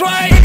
right.